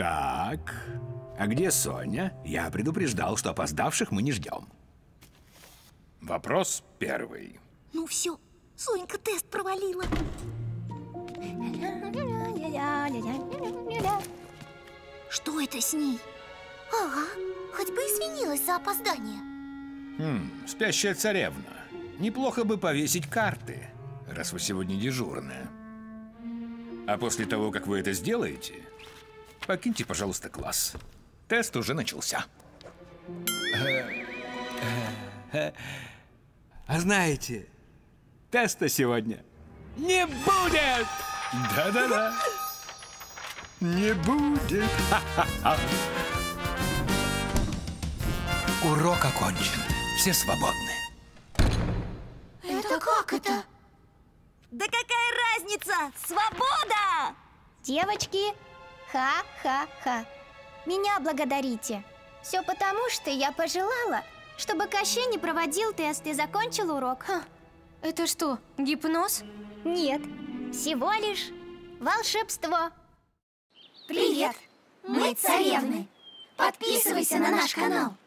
Так, а где Соня? Я предупреждал, что опоздавших мы не ждем. Вопрос первый. Ну все, Сонька тест провалила. Что это с ней? Ага, хоть бы извинилась за опоздание. Спящая царевна. Неплохо бы повесить карты, раз вы сегодня дежурная. А после того, как вы это сделаете, покиньте, пожалуйста, класс. Тест уже начался. А знаете, теста сегодня не будет! Да-да-да! Не будет! Ха-ха-ха. Урок окончен. Все свободны. Это как это? Да какая разница? Свобода! Девочки, ха-ха-ха. Меня благодарите. Все потому, что я пожелала, чтобы Кощей не проводил тест и закончил урок. Ха. Это что, гипноз? Нет, всего лишь волшебство. Привет, мы царевны. Подписывайся на наш канал.